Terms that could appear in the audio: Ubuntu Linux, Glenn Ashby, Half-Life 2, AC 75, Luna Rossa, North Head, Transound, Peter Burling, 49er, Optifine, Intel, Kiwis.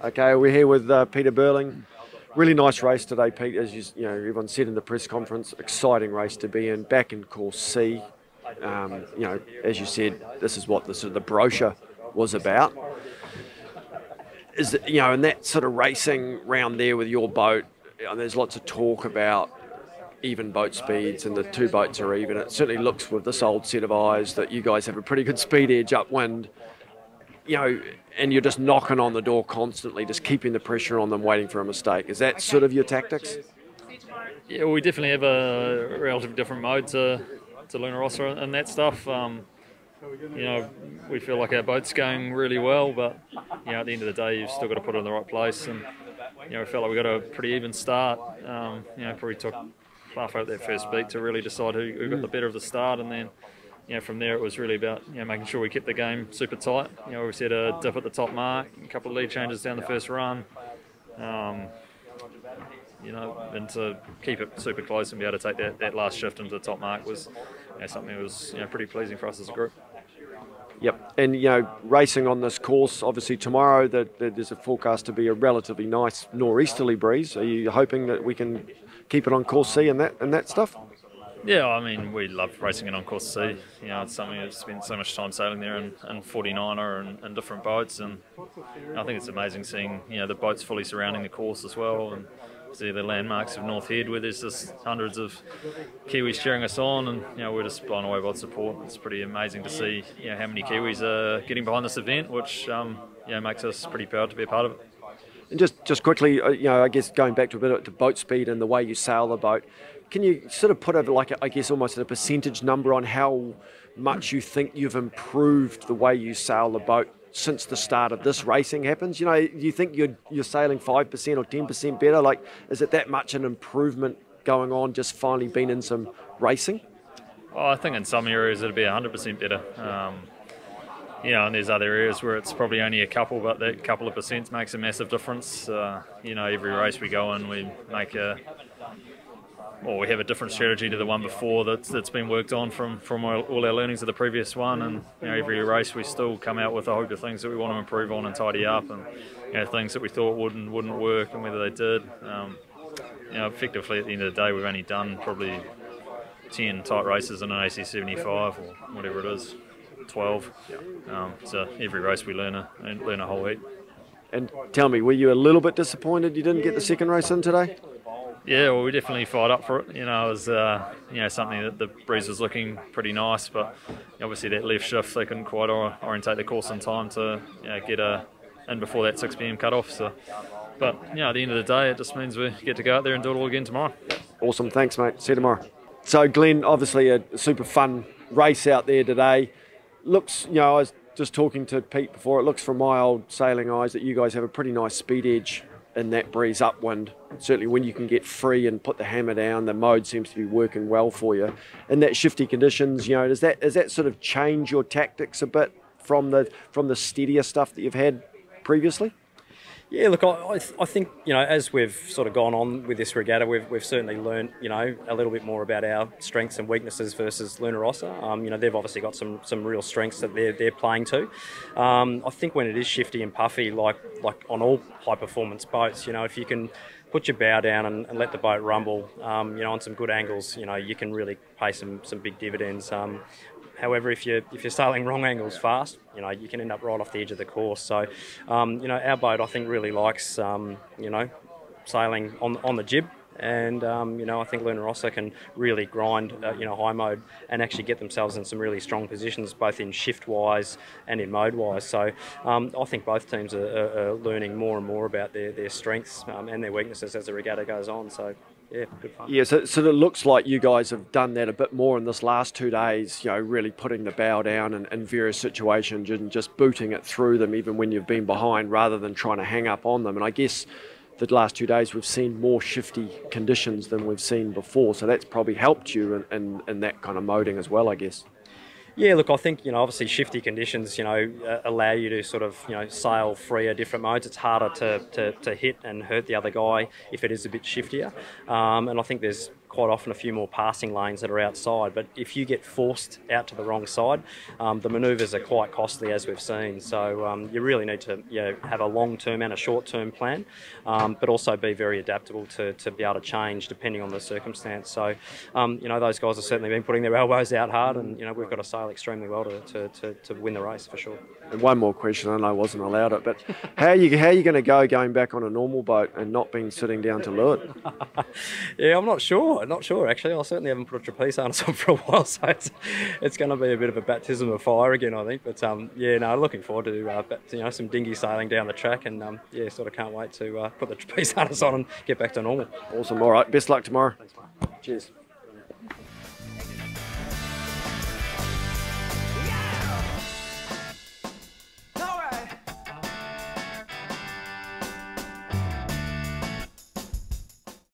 Okay, we're here with Peter Burling. Really nice race today, Pete. As you know, everyone said in the press conference, exciting race to be in. Back in course C, you know, as you said, this is what the sort of the brochure was about. Is it, you know, and that sort of racing round there with your boat, you know, there's lots of talk about even boat speeds and the two boats are even. It certainly looks with this old set of eyes that you guys have a pretty good speed edge upwind. You know, and you're just knocking on the door constantly, just keeping the pressure on them, waiting for a mistake. Is that sort of your tactics? Yeah, well, we definitely have a relatively different mode to Luna Rossa and that stuff. You know, we feel like our boat's going really well, but, you know, at the end of the day, you've still got to put it in the right place. And, you know, we felt like we got a pretty even start. You know, probably took halfway up that first beat to really decide who got the better of the start, and then, you know, from there it was really about, you know, making sure we kept the game super tight. You know, we obviously had a dip at the top mark, a couple of lead changes down the first run, you know, and to keep it super close and be able to take that last shift into the top mark was, you know, something that was, you know, pretty pleasing for us as a group. Yep, and, you know, racing on this course, obviously tomorrow there's a forecast to be a relatively nice nor'easterly breeze. Are you hoping that we can keep it on course C and that stuff? Yeah, I mean, we love racing it on course C. You know, it's something we've spent so much time sailing there in 49er and different boats, and I think it's amazing seeing, you know, the boats fully surrounding the course as well, and see the landmarks of North Head where there's just hundreds of Kiwis cheering us on, and, you know, we're just blown away by the support. It's pretty amazing to see, you know, how many Kiwis are getting behind this event, which, you know, makes us pretty proud to be a part of it. And just quickly, you know, I guess going back to a bit to boat speed and the way you sail the boat, can you sort of put over, like, I guess almost a percentage number on how much you think you've improved the way you sail the boat since the start of this racing happens? You know, do you think you're sailing 5% or 10% better? Like, is it that much an improvement going on, just finally being in some racing? Well, I think in some areas it'll be 100% better. You know, and there's other areas where it's probably only a couple, but that couple of percent makes a massive difference. You know, every race we go in, we make we have a different strategy to the one before that's been worked on from all our learnings of the previous one. And, you know, every race we still come out with a hope of things that we want to improve on and tidy up, and, you know, things that we thought wouldn't work and whether they did. You know, effectively at the end of the day, we've only done probably 10 tight races in an AC 75 or whatever it is, 12. So every race we learn a whole heap. And tell me, were you a little bit disappointed you didn't get the second race in today? Yeah, well, we definitely fired up for it. You know, it was, you know, something that the breeze was looking pretty nice, but obviously that left shift, they couldn't quite orientate the course in time to, you know, get in before that 6 p.m. cutoff. So, but, you know, at the end of the day, it just means we get to go out there and do it all again tomorrow. Awesome, thanks, mate. See you tomorrow. So, Glenn, obviously a super fun race out there today. Looks, you know, I was just talking to Pete before. It looks from my old sailing eyes that you guys have a pretty nice speed edge in that breeze upwind. Certainly when you can get free and put the hammer down, the mode seems to be working well for you. In that shifty conditions, you know, does that sort of change your tactics a bit from the steadier stuff that you've had previously? Yeah, look, I think, you know, as we've sort of gone on with this regatta, we've certainly learned, you know, a little bit more about our strengths and weaknesses versus Luna Rossa. You know, they've obviously got some real strengths that they're playing to. I think when it is shifty and puffy, like on all high performance boats, you know, if you can put your bow down and let the boat rumble, you know, on some good angles, you know, you can really pay some big dividends. However, if you're sailing wrong angles fast, you know, you can end up right off the edge of the course. So, you know, our boat, I think, really likes, you know, sailing on the jib. And, you know, I think Luna Rossa can really grind, you know, high mode and actually get themselves in some really strong positions, both in shift-wise and in mode-wise. So I think both teams are learning more and more about their strengths and their weaknesses as the regatta goes on. So, yeah, good fun. Yeah, so it looks like you guys have done that a bit more in this last 2 days, you know, really putting the bow down in various situations and just booting it through them even when you've been behind rather than trying to hang up on them. And I guess the last 2 days we've seen more shifty conditions than we've seen before, so that's probably helped you in that kind of moding as well, I guess. Yeah, look, I think, you know, obviously shifty conditions, you know, allow you to sort of, you know, sail freer different modes. It's harder to hit and hurt the other guy if it is a bit shiftier. And I think there's quite often a few more passing lanes that are outside. But if you get forced out to the wrong side, the manoeuvres are quite costly, as we've seen. So you really need to have a long-term and a short-term plan, but also be very adaptable to be able to change depending on the circumstance. So those guys have certainly been putting their elbows out hard, and we've got to sail extremely well to win the race for sure. And one more question, I know I wasn't allowed it, but how are you going to go going back on a normal boat and not being sitting down to leeward? Yeah, I'm not sure. Not sure actually. I certainly haven't put a trapeze harness on for a while, so it's going to be a bit of a baptism of fire again, I think. But yeah, no, looking forward to some dinghy sailing down the track, and yeah, sort of can't wait to put the trapeze harness on and get back to normal. Awesome. All right. Best luck tomorrow. Thanks, mate. Cheers.